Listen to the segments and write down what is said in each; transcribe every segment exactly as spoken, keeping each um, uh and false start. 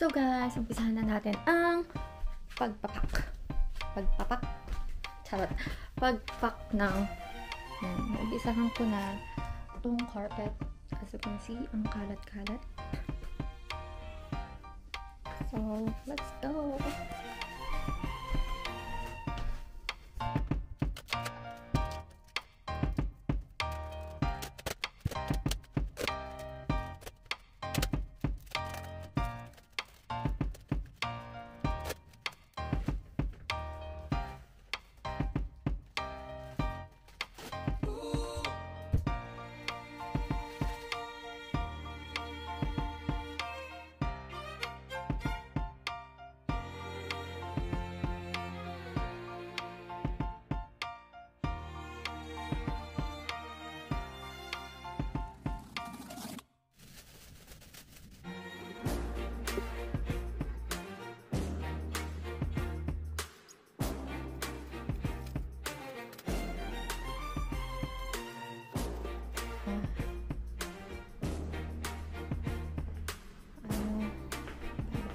So guys, umpisahan na natin ang pagpapak. Pagpapak. Charot. Pagpapak ng yan. Umpisahan ko na itong carpet. As you can see, ang kalat-kalat. So, let's go!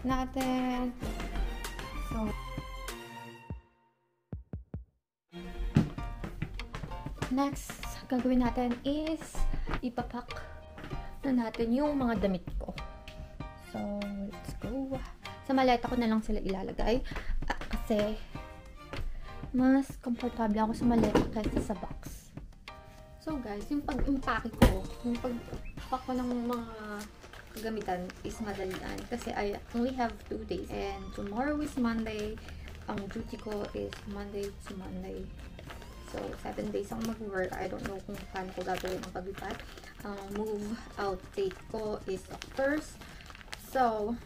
Natin. So, next, gagawin natin is ipapak na natin yung mga damit ko. So, let's go. Sa maleta ko na lang sila ilalagay ah, kasi mas comfortable ako sa maleta kaysa sa box. So, guys, yung pag-impake ko, yung pag-pack ko ng mga gamitan is madalian kasi I only have two days and tomorrow is Monday. Ang duty ko is Monday to Monday. So, seven days ang mag-work. I don't know kung paano ko gagawin ang paglipat. Ang um, move out date ko is October first. So,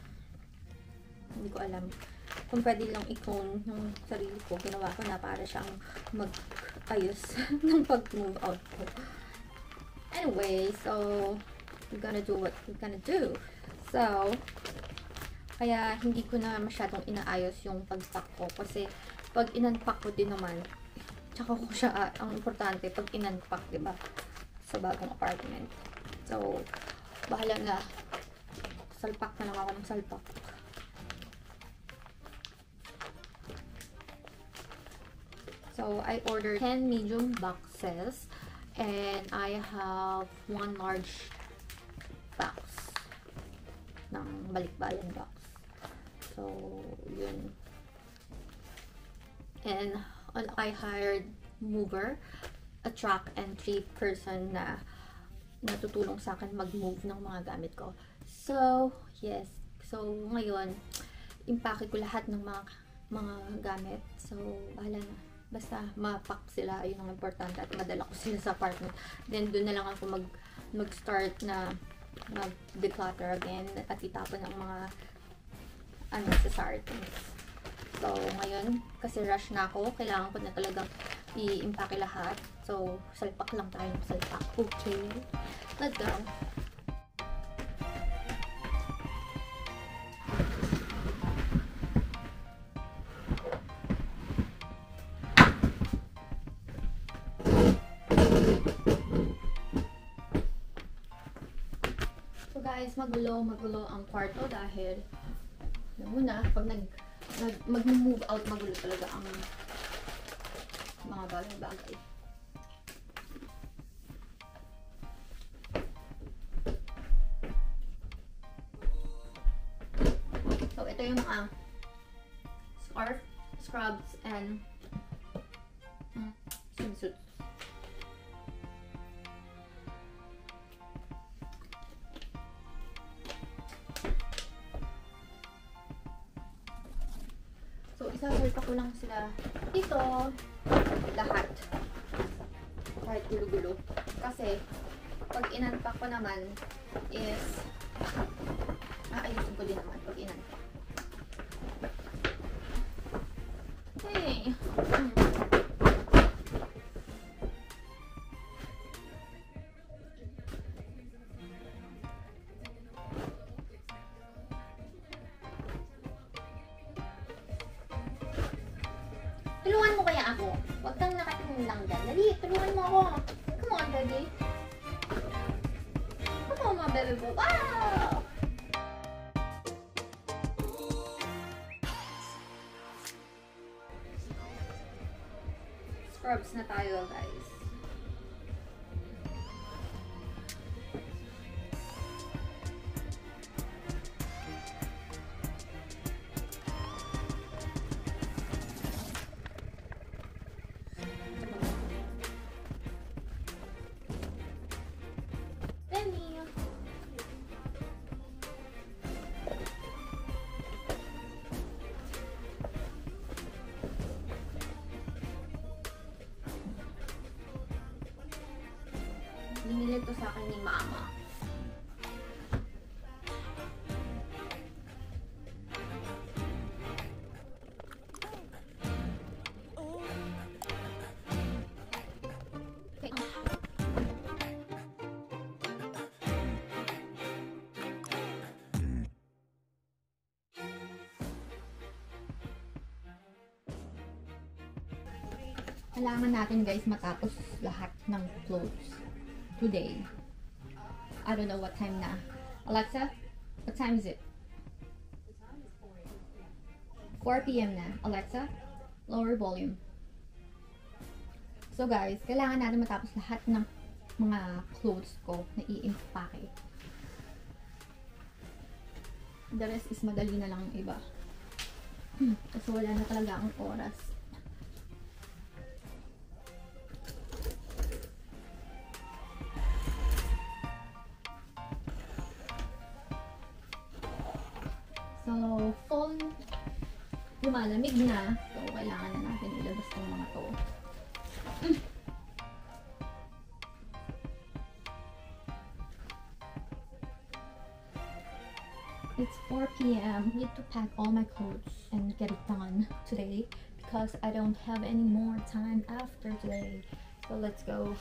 hindi ko alam kung pwede lang i-cone yung sarili ko. Ginawa ko na para siyang mag-ayos ng pag-move out ko. Anyway, so we're gonna do what we're gonna do. So, kaya hindi ko na masyadong inaayos yung pag-pack ko. Kasi, pag in-unpack ko din naman, tsaka ko siya, ah, ang importante, pag in-unpack, diba? Sa bagong apartment. So, bahala na. Salpak na lang ako ng salpak. So, I ordered ten medium boxes. And I have one large box ng balikbayan box. So, yun. And I hired mover, a truck, and three person na natutulong sa akin mag-move ng mga gamit ko. So, yes. So, ngayon, impake ko lahat ng mga mga gamit. So, bahala na. Basta mapack sila. Yun ang importante at madala ko sila sa apartment. Then, doon na lang ako mag mag-start na mag-declutter again at itapon ang mga unnecessary things. So, ngayon, kasi rush na ako, kailangan ko na talaga i-impake lahat. So, salpak lang tayo ng salpak. Okay. Let's go. Magulo, magulo ang kwarto dahil muna, pag nag, nag mag-move out, magulo talaga ang mga bagay-bagay. So, ito yung mga scarf, scrubs, and mm, swimsuits. Isalpa ko lang sila dito lahat kahit gulo-gulo kasi pag in-unpack ko naman is aayusin ko din naman pag in-unpack. Hey! Hmm. Tulungan mo kaya ako. Huwag kang nakatingin lang dyan. Dali, tulungan mo ako. Come on, baby. Come on, my baby. Wow! scrubs na tayo, guys. Binili ito sa akin ni Mama. Kailangan natin, guys, matapos lahat ng clothes today. I don't know what time na. Alexa, what time is it? four p m na. Alexa, lower volume. So guys, kailangan natin matapos lahat ng mga clothes ko na i-impake. The rest is madali na lang yung iba. Hmm, kasi wala na talaga ang oras. So, fall, lumalamig na. So, kailangan na natin ilabas yung mga to. It's four p m Need to pack all my clothes and get it done today because I don't have any more time after today. So, let's go.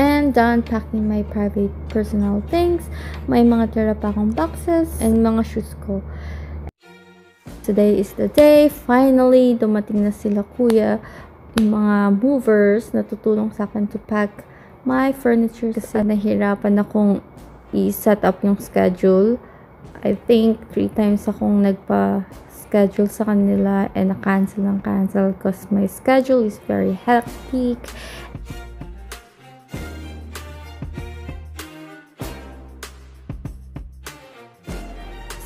I'm done packing my private personal things. May mga tira pa akong boxes and mga shoes ko. Today is the day. Finally, dumating na sila kuya. Yung mga movers na tutulong sa akin to pack my furniture kasi nahirapan akong i-set up yung schedule. I think three times akong nagpa-schedule sa kanila and na-cancel ng cancel because my schedule is very hectic.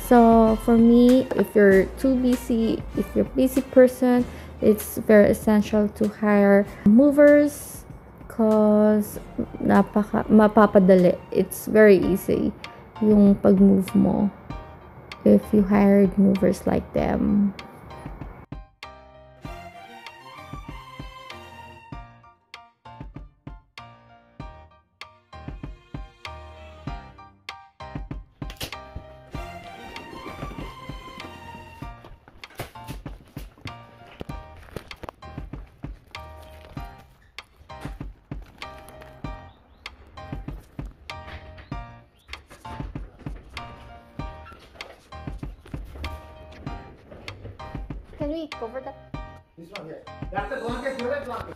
So for me, if you're too busy, if you're a busy person, it's very essential to hire movers because napaka mapapadali. It's very easy yung pag-move mo. if you hired movers like them. Can we cover that? This one here. That's the blanket, the red blanket.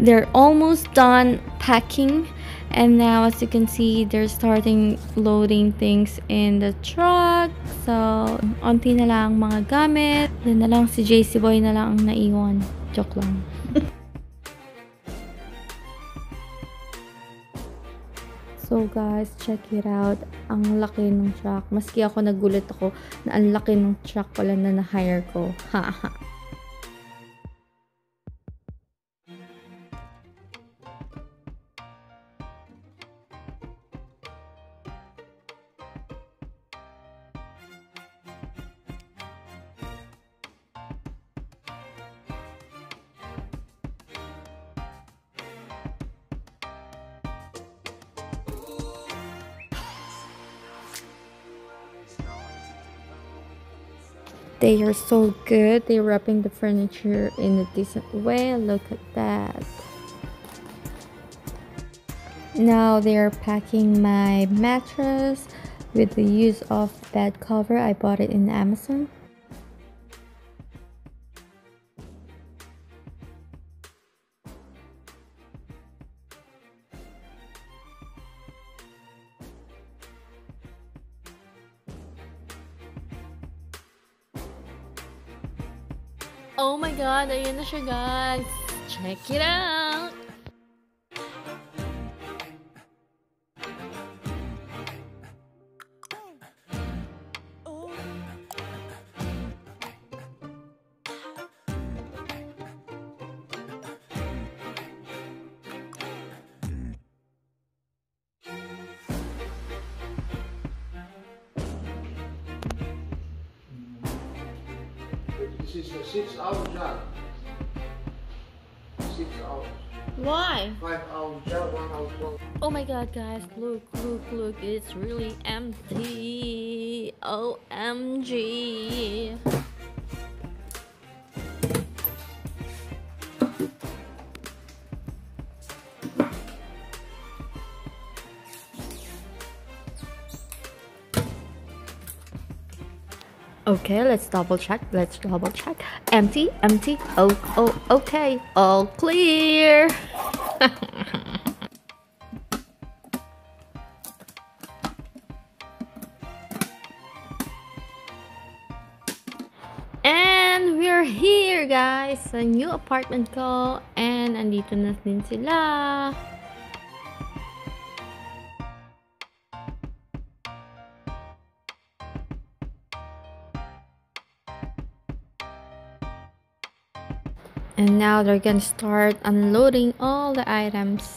They're almost done packing, and now as you can see, they're starting loading things in the truck. So, onti na lang mga gamit. Doon na lang si J C Boy na lang ang naiwan. Joke lang. So guys, check it out. Ang laki ng truck. Maski ako nagulat ako na ang laki ng truck pala na na-hire ko. Haha. They are so good. They're wrapping the furniture in a decent way. Look at that. Now they are packing my mattress with the use of bed cover. I bought it in Amazon. Oh my god, ayun na siya guys. Check it out. This is a six hour job. six hours. Why? five hour job, one hour long. Oh my god, guys. Look, look, look. It's really empty. O M G. Okay, let's double check, let's double check. Empty, empty, oh, oh, okay, all clear. And we're here guys, sa new apartment ko, and andito na din sila. And now they're gonna start unloading all the items.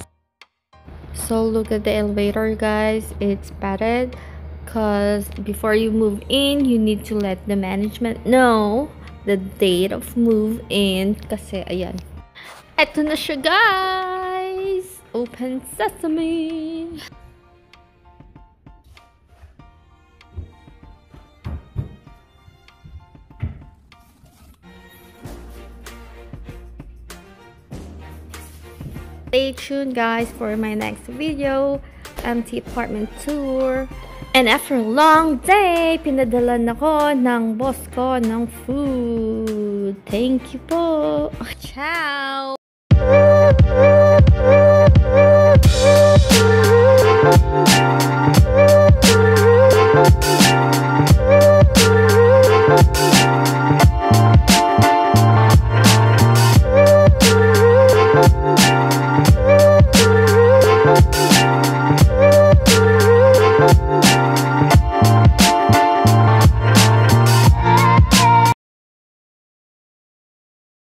So look at the elevator guys, it's padded because before you move in, you need to let the management know the date of move in. Kasi ayan, eto na siya guys, open sesame. Stay tuned guys for my next video, empty apartment tour. And after a long day, pinadala na ko ng boss ko ng food. Thank you po. Ciao.